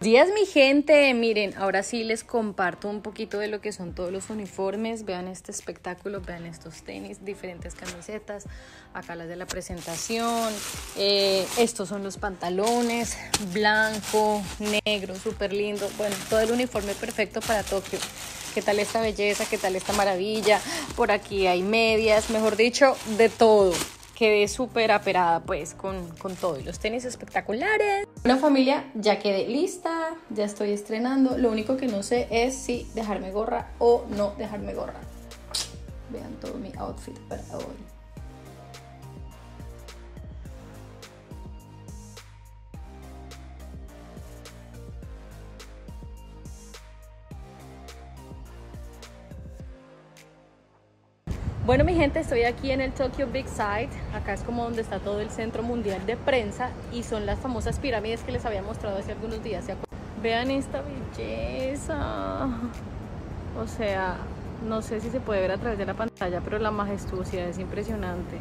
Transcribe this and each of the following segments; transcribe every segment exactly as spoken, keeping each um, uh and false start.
Días mi gente, miren, ahora sí les comparto un poquito de lo que son todos los uniformes. Vean este espectáculo, vean estos tenis, diferentes camisetas, acá las de la presentación, eh, estos son los pantalones, blanco, negro, súper lindo, bueno, todo el uniforme perfecto para Tokio. ¿Qué tal esta belleza? ¿Qué tal esta maravilla? Por aquí hay medias, mejor dicho, de todo. Quedé súper aperada pues con, con todo y los tenis espectaculares. Bueno familia, ya quedé lista, ya estoy estrenando. Lo único que no sé es si dejarme gorra o no dejarme gorra. Vean todo mi outfit para hoy. Bueno mi gente, estoy aquí en el Tokyo Big Sight, acá es como donde está todo el centro mundial de prensa y son las famosas pirámides que les había mostrado hace algunos días. Vean esta belleza, o sea, no sé si se puede ver a través de la pantalla, pero la majestuosidad es impresionante.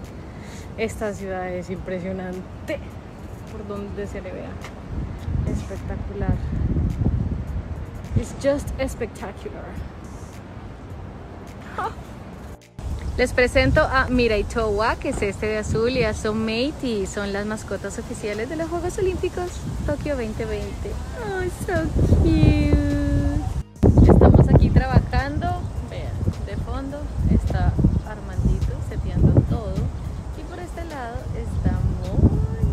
Esta ciudad es impresionante, por donde se le vea, espectacular. It's just spectacular. Les presento a Miraitowa, que es este de azul, y a Someti, son las mascotas oficiales de los Juegos Olímpicos Tokio veinte veinte. ¡Oh, so cute! Estamos aquí trabajando, vean, de fondo está Armandito seteando todo, y por este lado está Moni.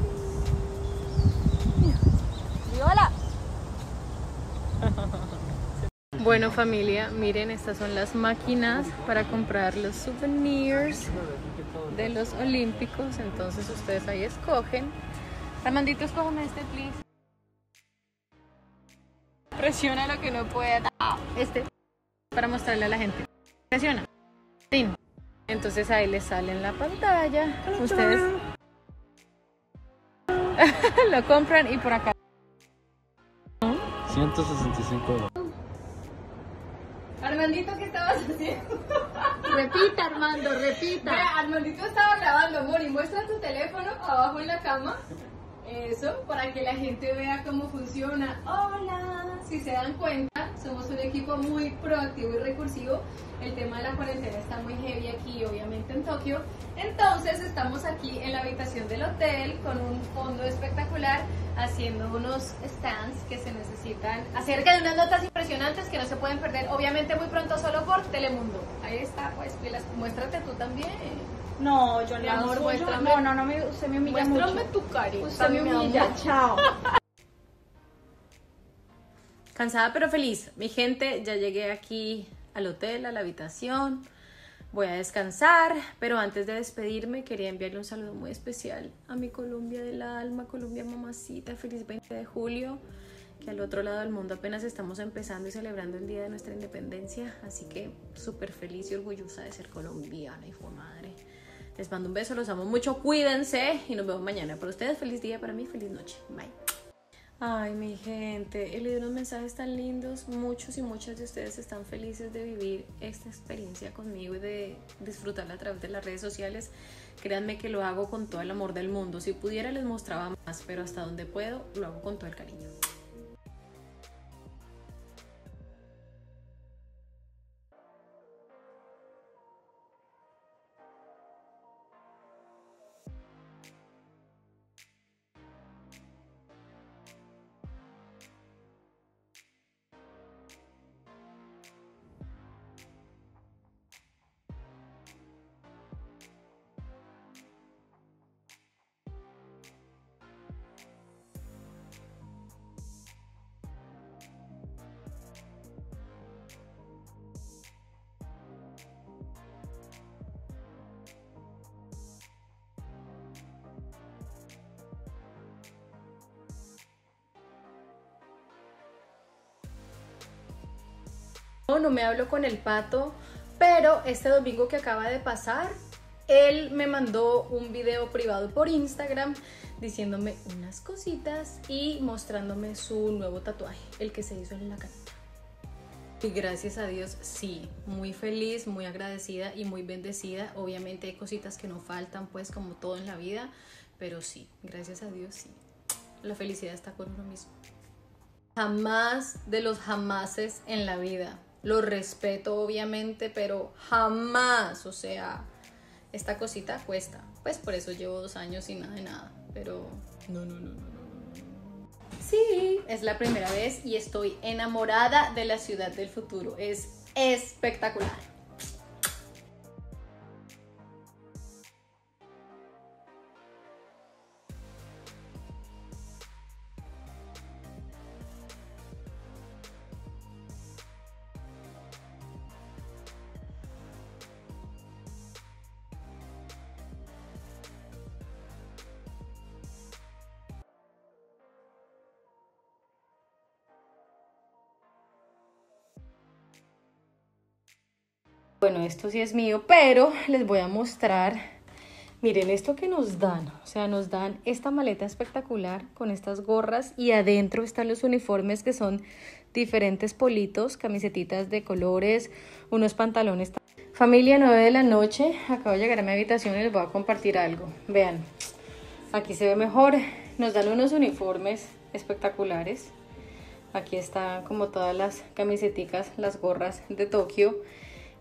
¡Viola! Bueno familia, miren, estas son las máquinas para comprar los souvenirs de los olímpicos, entonces ustedes ahí escogen. Armandito, escójame este, please. Presiona lo que no pueda. Este, para mostrarle a la gente. Presiona. Entonces ahí les sale en la pantalla. Ustedes lo compran y por acá. ciento sesenta y cinco dólares. Armandito, ¿qué estabas haciendo? Repita, Armando, repita. Mira, Armandito estaba grabando, Mori, muestra tu teléfono abajo en la cama. Eso, para que la gente vea cómo funciona. Hola, si se dan cuenta, somos un equipo muy proactivo y recursivo. El tema de la cuarentena está muy heavy aquí, obviamente en Tokio. Entonces estamos aquí en la habitación del hotel con un fondo espectacular, haciendo unos stands que se necesitan acerca de unas notas impresionantes que no se pueden perder, obviamente muy pronto solo por Telemundo. Ahí está, pues, pilas. Muéstrate tú también. No, yo le hago mucho. No, no, no, me, usted me humilla mucho. Muéstrame tu cari. Usted me humilla. Chao. Cansada pero feliz. Mi gente, ya llegué aquí al hotel, a la habitación. Voy a descansar, pero antes de despedirme quería enviarle un saludo muy especial a mi Colombia del alma, Colombia mamacita, feliz veinte de julio, que al otro lado del mundo apenas estamos empezando y celebrando el día de nuestra independencia, así que súper feliz y orgullosa de ser colombiana, hijo de madre. Les mando un beso, los amo mucho, cuídense y nos vemos mañana. Para ustedes, feliz día, para mí, feliz noche. Bye. Ay, mi gente, he leído unos mensajes tan lindos, muchos y muchas de ustedes están felices de vivir esta experiencia conmigo y de disfrutarla a través de las redes sociales. Créanme que lo hago con todo el amor del mundo, si pudiera les mostraba más, pero hasta donde puedo lo hago con todo el cariño. No, no me hablo con el pato, pero este domingo que acaba de pasar, él me mandó un video privado por Instagram diciéndome unas cositas y mostrándome su nuevo tatuaje, el que se hizo en la carita. Y gracias a Dios, sí, muy feliz, muy agradecida y muy bendecida. Obviamente hay cositas que no faltan, pues como todo en la vida, pero sí, gracias a Dios, sí. La felicidad está con uno mismo. jamás de los jamases en la vida. Lo respeto obviamente, pero jamás, o sea, esta cosita cuesta. Pues por eso llevo dos años sin nada de nada, pero no, no, no, no, no. Sí, es la primera vez y estoy enamorada de la ciudad del futuro, es espectacular. Bueno, esto sí es mío, pero les voy a mostrar, miren esto que nos dan, o sea, nos dan esta maleta espectacular con estas gorras y adentro están los uniformes que son diferentes politos, camisetitas de colores, unos pantalones. Familia, nueve de la noche, acabo de llegar a mi habitación y les voy a compartir algo, vean, aquí se ve mejor, nos dan unos uniformes espectaculares, aquí están como todas las camiseticas, las gorras de Tokio.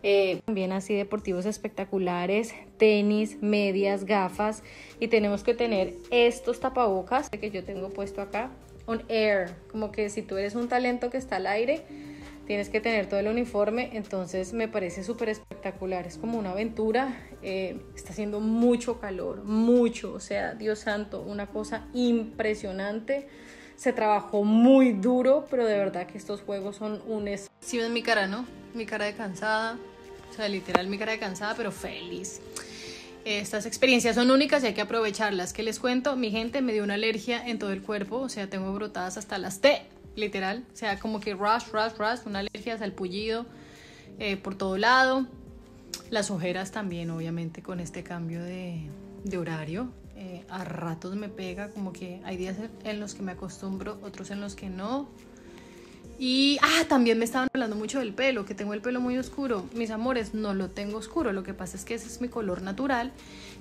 Eh, también así deportivos espectaculares, tenis, medias, gafas y tenemos que tener estos tapabocas que yo tengo puesto acá, on air, como que si tú eres un talento que está al aire tienes que tener todo el uniforme, entonces me parece súper espectacular, es como una aventura, eh, está haciendo mucho calor, mucho, o sea, Dios santo, una cosa impresionante. Se trabajó muy duro, pero de verdad que estos juegos son un... Si ven mi cara, ¿no? Mi cara de cansada, o sea, literal mi cara de cansada, pero feliz. Estas experiencias son únicas y hay que aprovecharlas. ¿Qué les cuento? Mi gente, me dio una alergia en todo el cuerpo, o sea, tengo brotadas hasta las T, literal. O sea, como que rush, rush, rush, una alergia, salpullido eh, por todo lado. Las ojeras también, obviamente, con este cambio de, de horario. Eh, a ratos me pega, como que hay días en los que me acostumbro, otros en los que no. Y, ah, también me estaban hablando mucho del pelo, que tengo el pelo muy oscuro. Mis amores, no lo tengo oscuro, lo que pasa es que ese es mi color natural.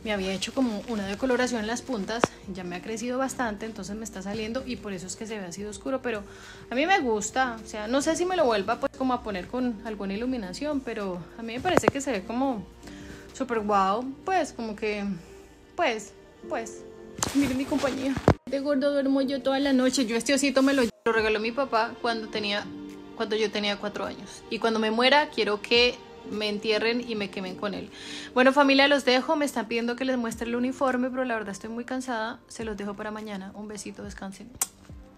Me había hecho como una decoloración en las puntas, ya me ha crecido bastante, entonces me está saliendo y por eso es que se ve así de oscuro. Pero a mí me gusta, o sea, no sé si me lo vuelva pues como a poner con alguna iluminación, pero a mí me parece que se ve como súper guau, pues como que, pues... Pues, miren mi compañía. De gordo duermo yo toda la noche. Yo este osito me lo, lo regaló mi papá cuando, tenía, cuando yo tenía cuatro años. Y cuando me muera quiero que me entierren y me quemen con él. Bueno, familia, los dejo. Me están pidiendo que les muestre el uniforme, pero la verdad estoy muy cansada. Se los dejo para mañana. Un besito, descansen.